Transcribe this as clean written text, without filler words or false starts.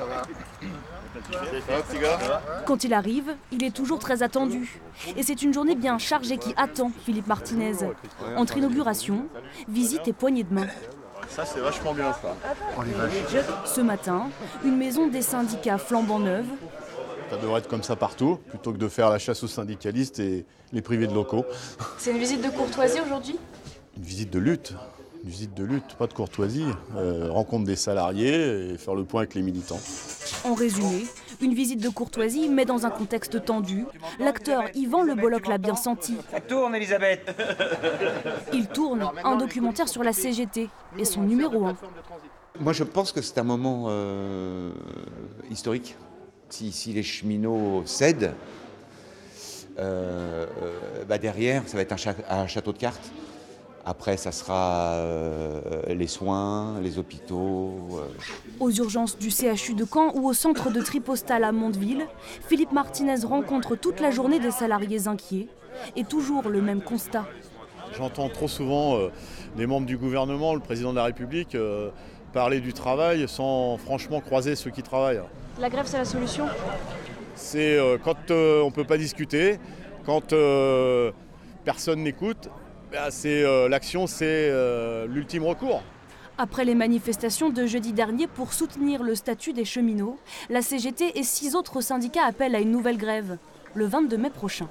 ça va. Quand il arrive, il est toujours très attendu. Et c'est une journée bien chargée qui attend Philippe Martinez. Entre inauguration, visite et poignée de main. Ça, c'est vachement bien, ça. Ce matin, une maison des syndicats flambant neuve. Ça devrait être comme ça partout, plutôt que de faire la chasse aux syndicalistes et les priver de locaux. C'est une visite de courtoisie aujourd'hui ? Une visite de lutte. Une visite de lutte, pas de courtoisie. Rencontre des salariés et faire le point avec les militants. En résumé, une visite de courtoisie, mais dans un contexte tendu. L'acteur Yvan Le Bolloc l'a bien senti. Ça tourne, Elisabeth. Il tourne un documentaire sur la CGT et son numéro 1. Moi, je pense que c'est un moment historique. Si les cheminots cèdent, derrière, ça va être un château de cartes. Après, ça sera les soins, les hôpitaux... Aux urgences du CHU de Caen ou au centre de Tripostale à Monteville, Philippe Martinez rencontre toute la journée des salariés inquiets. Et toujours le même constat. J'entends trop souvent des membres du gouvernement, le président de la République, parler du travail sans franchement croiser ceux qui travaillent. La grève, c'est la solution ? C'est quand on ne peut pas discuter, quand personne n'écoute... L'action, c'est l'ultime recours. Après les manifestations de jeudi dernier pour soutenir le statut des cheminots, la CGT et 6 autres syndicats appellent à une nouvelle grève, le 22 mai prochain.